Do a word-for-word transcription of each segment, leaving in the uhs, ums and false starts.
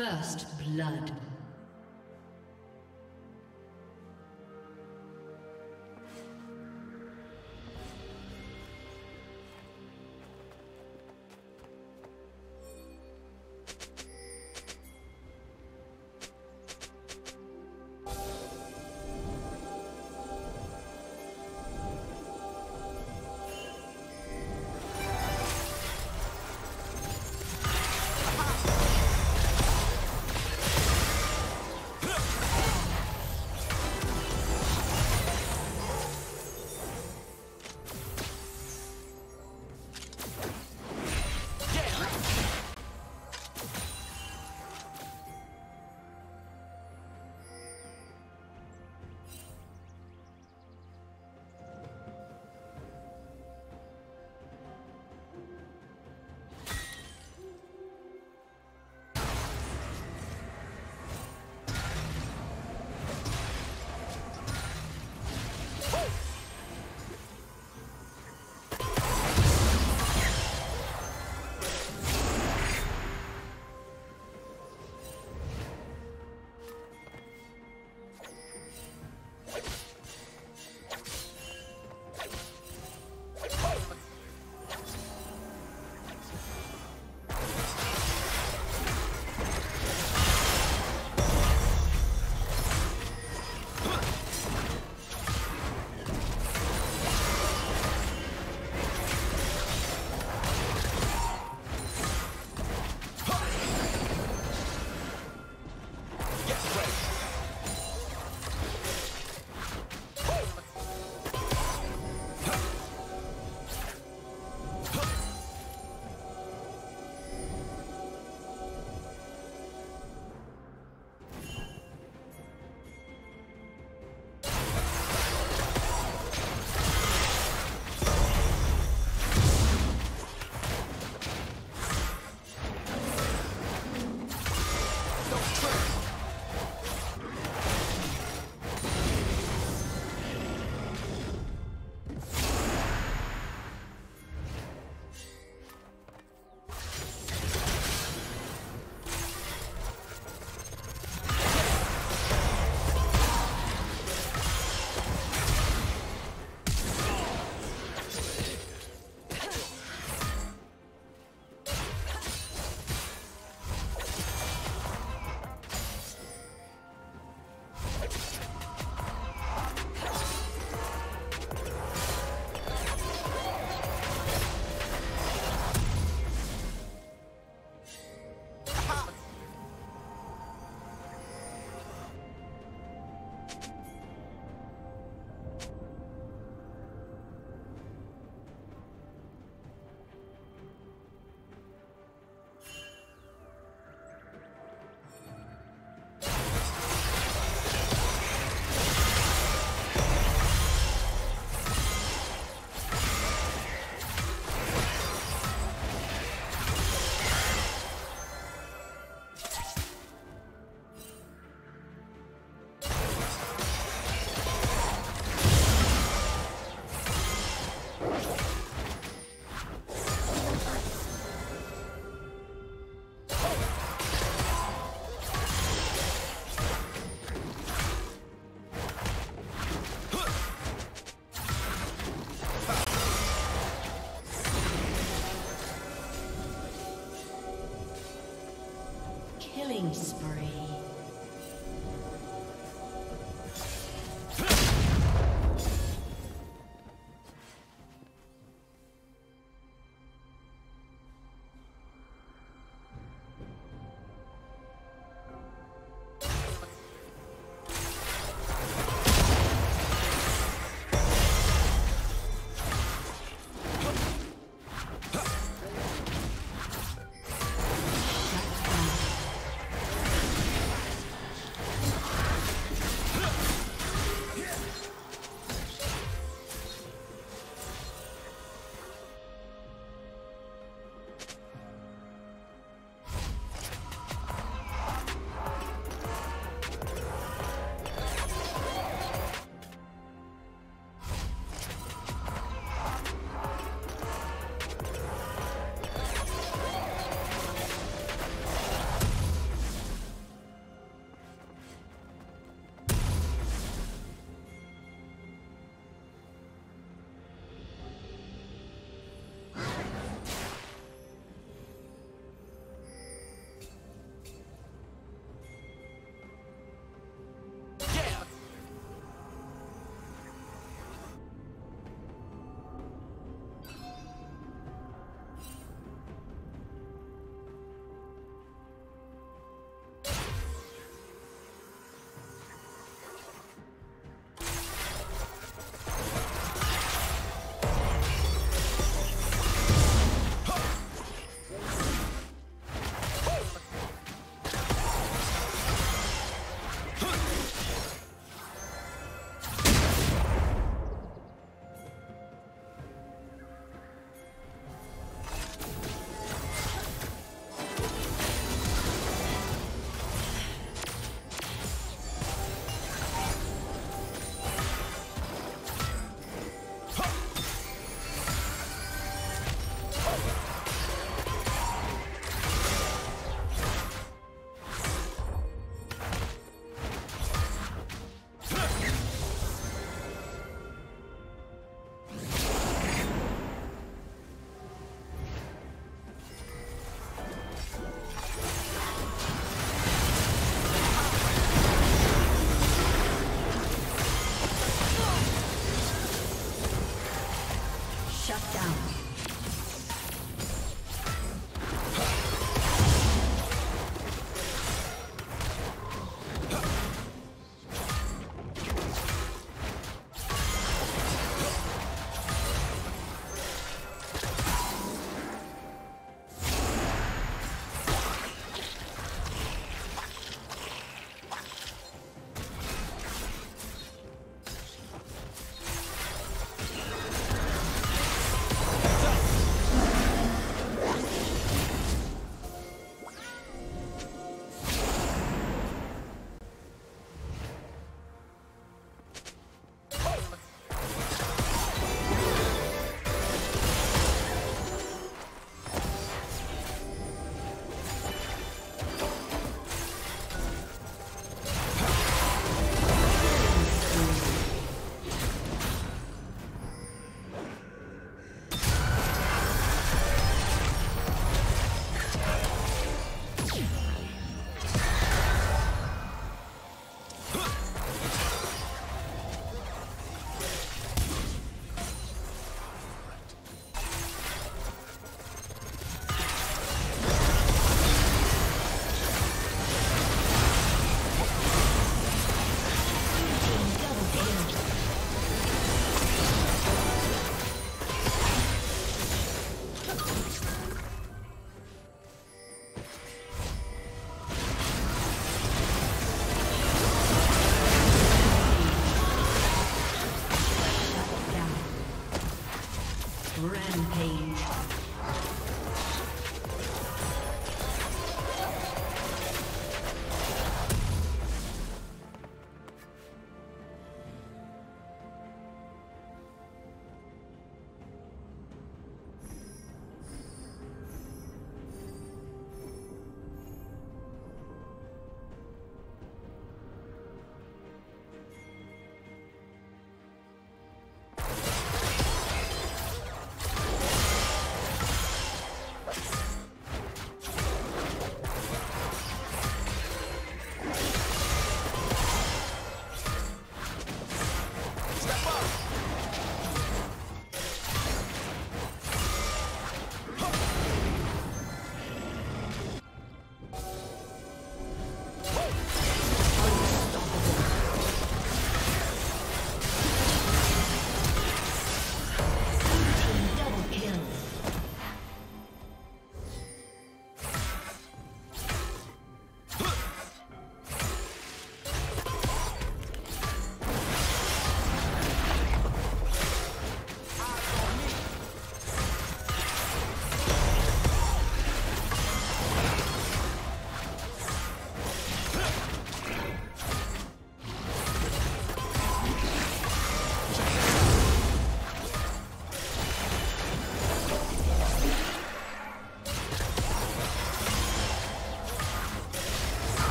First blood.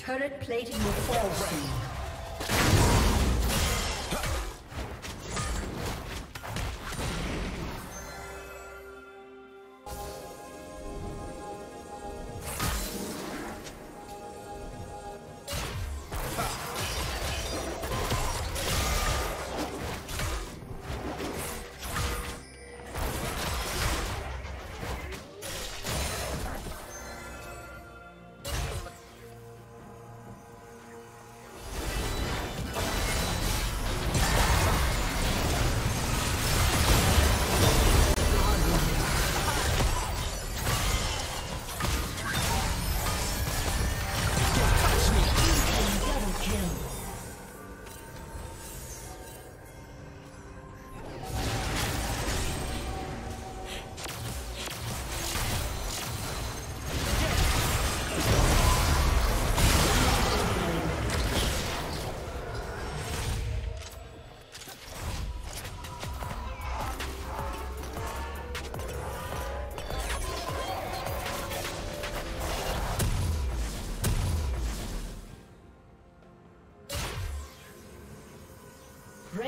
Turret plating will fall soon.